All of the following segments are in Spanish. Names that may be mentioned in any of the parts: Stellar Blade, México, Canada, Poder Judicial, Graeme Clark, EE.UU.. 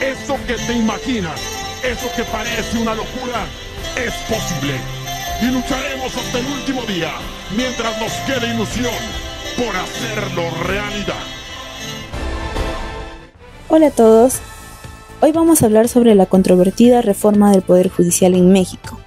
Eso que te imaginas, eso que parece una locura, es posible. Y lucharemos hasta el último día, mientras nos quede ilusión, por hacerlo realidad. Hola a todos. Hoy vamos a hablar sobre la controvertida reforma del Poder Judicial en México,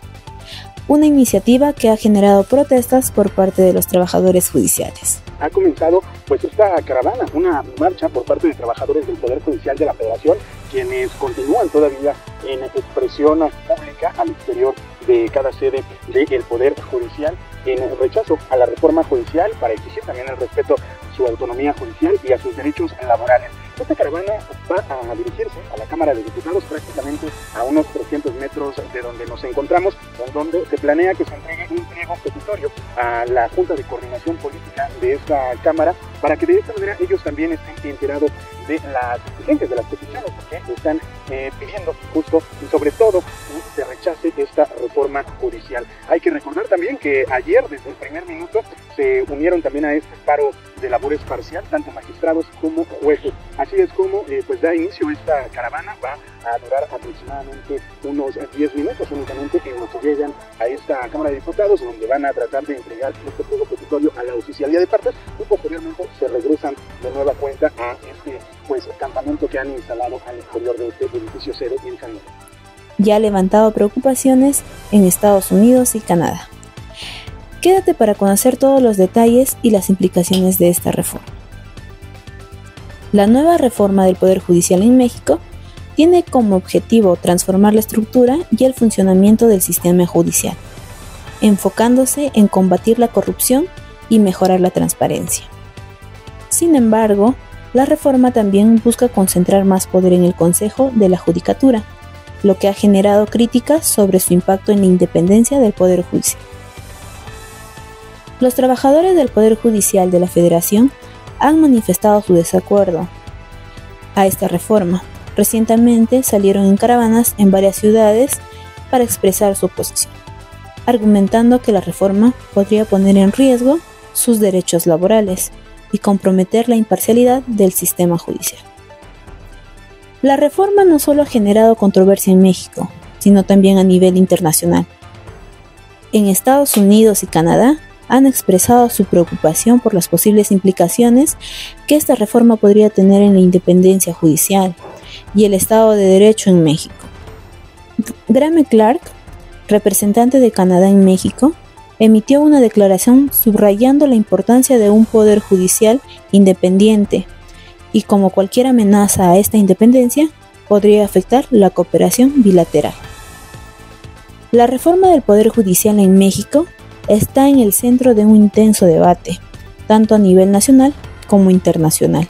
una iniciativa que ha generado protestas por parte de los trabajadores judiciales. Ha comenzado pues esta caravana, una marcha por parte de trabajadores del Poder Judicial de la Federación, quienes continúan todavía en expresión pública al exterior de cada sede del Poder Judicial, en rechazo a la reforma judicial, para exigir también el respeto a su autonomía judicial y a sus derechos laborales. Esta caravana va a dirigirse a la Cámara de Diputados, prácticamente a unos 300 metros de donde nos encontramos, en donde se planea que se entregue un pliego petitorio a la Junta de Coordinación Política de esta Cámara, para que de esta manera ellos también estén enterados de las exigencias, de las peticiones que están pidiendo, justo y sobre todo se rechace esta reforma judicial. Hay que recordar también que ayer, desde el primer minuto, se unieron también a este paro de labores parcial, tanto magistrados como jueces. Así es como pues da inicio esta caravana, va a durar aproximadamente unos 10 minutos únicamente, en lo que llegan a esta Cámara de Diputados, donde van a tratar de entregar este pliego petitorio a la Oficialía de Partes, y posteriormente se regresan de nueva cuenta a este pues campamento que han instalado al exterior de este edificio sede en Canadá. Ya ha levantado preocupaciones en Estados Unidos y Canadá. Quédate para conocer todos los detalles y las implicaciones de esta reforma. La nueva reforma del Poder Judicial en México tiene como objetivo transformar la estructura y el funcionamiento del sistema judicial, enfocándose en combatir la corrupción y mejorar la transparencia. Sin embargo, la reforma también busca concentrar más poder en el Consejo de la Judicatura, lo que ha generado críticas sobre su impacto en la independencia del Poder Judicial. Los trabajadores del Poder Judicial de la Federación han manifestado su desacuerdo a esta reforma. Recientemente salieron en caravanas en varias ciudades para expresar su oposición, argumentando que la reforma podría poner en riesgo sus derechos laborales y comprometer la imparcialidad del sistema judicial. La reforma no solo ha generado controversia en México, sino también a nivel internacional. En Estados Unidos y Canadá han expresado su preocupación por las posibles implicaciones que esta reforma podría tener en la independencia judicial y el Estado de Derecho en México. Graeme Clark, representante de Canadá en México, emitió una declaración subrayando la importancia de un poder judicial independiente y como cualquier amenaza a esta independencia podría afectar la cooperación bilateral. La reforma del Poder Judicial en México está en el centro de un intenso debate, tanto a nivel nacional como internacional.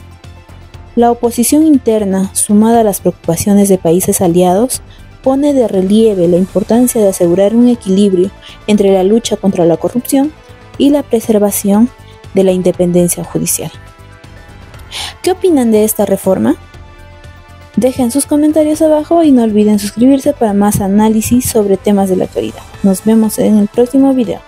La oposición interna, sumada a las preocupaciones de países aliados, pone de relieve la importancia de asegurar un equilibrio entre la lucha contra la corrupción y la preservación de la independencia judicial. ¿Qué opinan de esta reforma? Dejen sus comentarios abajo y no olviden suscribirse para más análisis sobre temas de la actualidad. Nos vemos en el próximo video.